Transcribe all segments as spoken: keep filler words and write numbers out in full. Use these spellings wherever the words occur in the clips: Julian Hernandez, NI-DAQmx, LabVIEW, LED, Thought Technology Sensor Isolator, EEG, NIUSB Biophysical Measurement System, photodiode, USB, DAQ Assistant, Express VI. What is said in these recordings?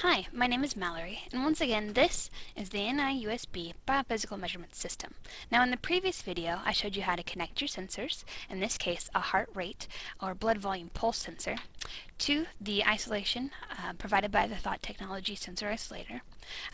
Hi, my name is Mallory, and once again this is the N I U S B Biophysical Measurement System. Now in the previous video I showed you how to connect your sensors, in this case a heart rate or blood volume pulse sensor, to the isolation uh, provided by the Thought Technology Sensor Isolator.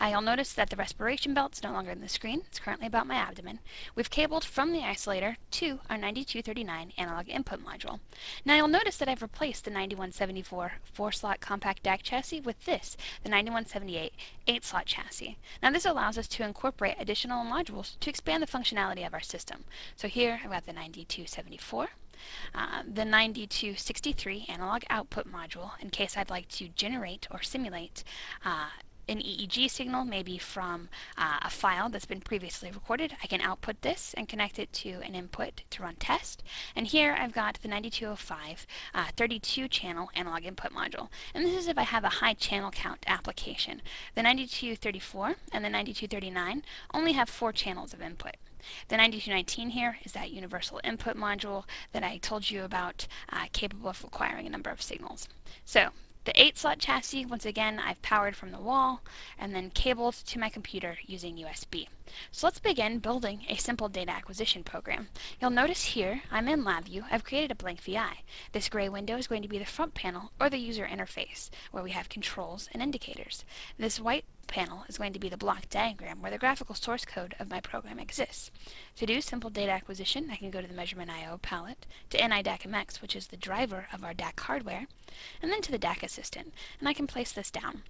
Uh, you'll notice that the respiration belt is no longer in the screen, it's currently about my abdomen. We've cabled from the isolator to our ninety-two thirty-nine analog input module. Now you'll notice that I've replaced the ninety-one seventy-four four slot compact D A C chassis with this, the ninety-one seventy-eight eight slot chassis. Now this allows us to incorporate additional modules to expand the functionality of our system. So here I've got the ninety-two seventy-four, uh, the ninety-two sixty-three analog output module in case I'd like to generate or simulate uh, an E E G signal, maybe from uh, a file that's been previously recorded. I can output this and connect it to an input to run test. And here I've got the ninety-two oh five uh, thirty-two channel analog input module. And this is if I have a high channel count application. The ninety-two thirty-four and the ninety-two thirty-nine only have four channels of input. The ninety-two nineteen here is that universal input module that I told you about, uh, capable of requiring a number of signals. So the eight slot chassis, once again, I've powered from the wall and then cabled to my computer using U S B. So let's begin building a simple data acquisition program. You'll notice here I'm in LabVIEW. I've created a blank V I. This gray window is going to be the front panel or the user interface where we have controls and indicators. This white panel is going to be the block diagram where the graphical source code of my program exists. To do simple data acquisition, I can go to the measurement I O palette, to N I-DAQmx, which is the driver of our D A C hardware, and then to the D A Q Assistant, and I can place this down.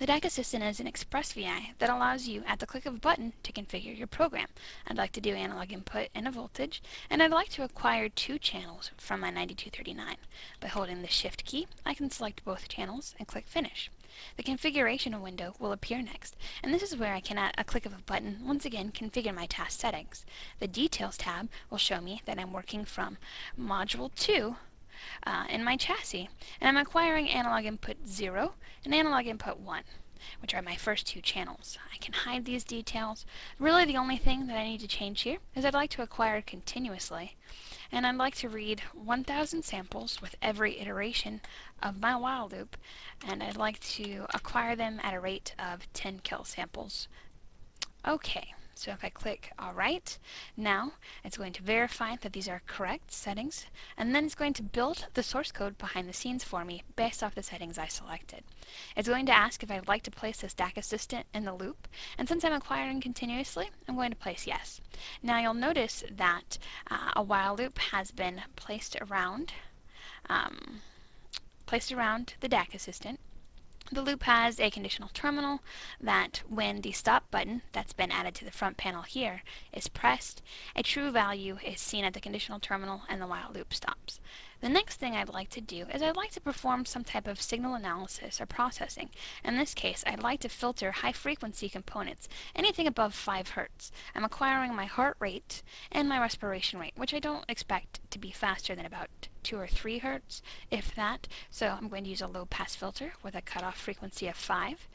The D A Q Assistant is an Express V I that allows you, at the click of a button, to configure your program. I'd like to do analog input and a voltage, and I'd like to acquire two channels from my ninety-two thirty-nine. By holding the Shift key, I can select both channels and click Finish. The configuration window will appear next, and this is where I can, at a click of a button, once again configure my task settings. The Details tab will show me that I'm working from Module two Uh, in my chassis, and I'm acquiring analog input zero and analog input one, which are my first two channels. I can hide these details. Really the only thing that I need to change here is I'd like to acquire continuously, and I'd like to read one thousand samples with every iteration of my while loop, and I'd like to acquire them at a rate of ten kill samples. Okay. So if I click Alright, now it's going to verify that these are correct settings, and then it's going to build the source code behind the scenes for me based off the settings I selected. It's going to ask if I'd like to place this D A C Assistant in the loop, and since I'm acquiring continuously, I'm going to place yes. Now you'll notice that uh, a while loop has been placed around, um, placed around the D A C Assistant. The loop has a conditional terminal that when the stop button that's been added to the front panel here is pressed, a true value is seen at the conditional terminal and the while loop stops. The next thing I'd like to do is I'd like to perform some type of signal analysis or processing. In this case, I'd like to filter high frequency components, anything above five hertz. I'm acquiring my heart rate and my respiration rate, which I don't expect to be faster than about two or three hertz, if that, so I'm going to use a low pass filter with a cutoff frequency of five.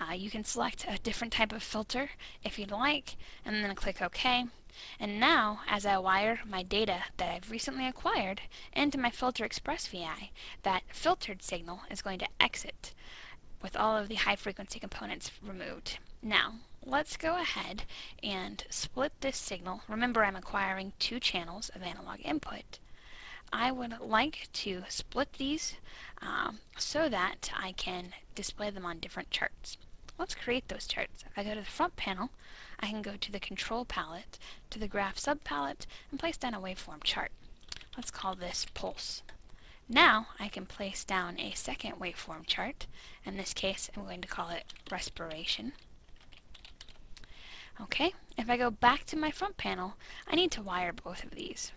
Uh, you can select a different type of filter if you'd like, and then click OK. And now, as I wire my data that I've recently acquired into my Filter Express V I, that filtered signal is going to exit with all of the high frequency components removed. Now, let's go ahead and split this signal. Remember, I'm acquiring two channels of analog input. I would like to split these um, so that I can display them on different charts. Let's create those charts. If I go to the front panel, I can go to the control palette, to the graph sub palette, and place down a waveform chart. Let's call this pulse. Now I can place down a second waveform chart. In this case, I'm going to call it respiration. Okay, if I go back to my front panel, I need to wire both of these.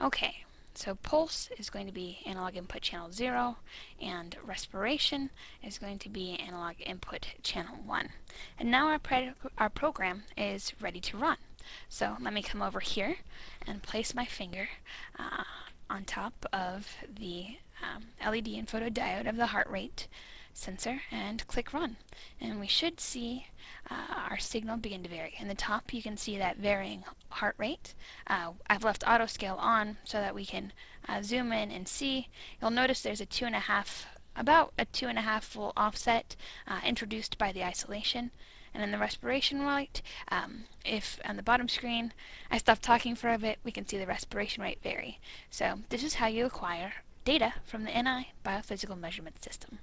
Okay. So pulse is going to be analog input channel zero, and respiration is going to be analog input channel one. And now our, our program is ready to run. So let me come over here and place my finger uh, on top of the um, L E D and photodiode of the heart rate sensor and click Run. And we should see uh, our signal begin to vary. In the top you can see that varying heart rate. Uh, I've left auto scale on so that we can uh, zoom in and see. You'll notice there's a two and a half about a two and a half volt offset uh, introduced by the isolation. And then the respiration rate, um, if on the bottom screen I stop talking for a bit, we can see the respiration rate vary. So this is how you acquire data from the N I Biophysical Measurement System.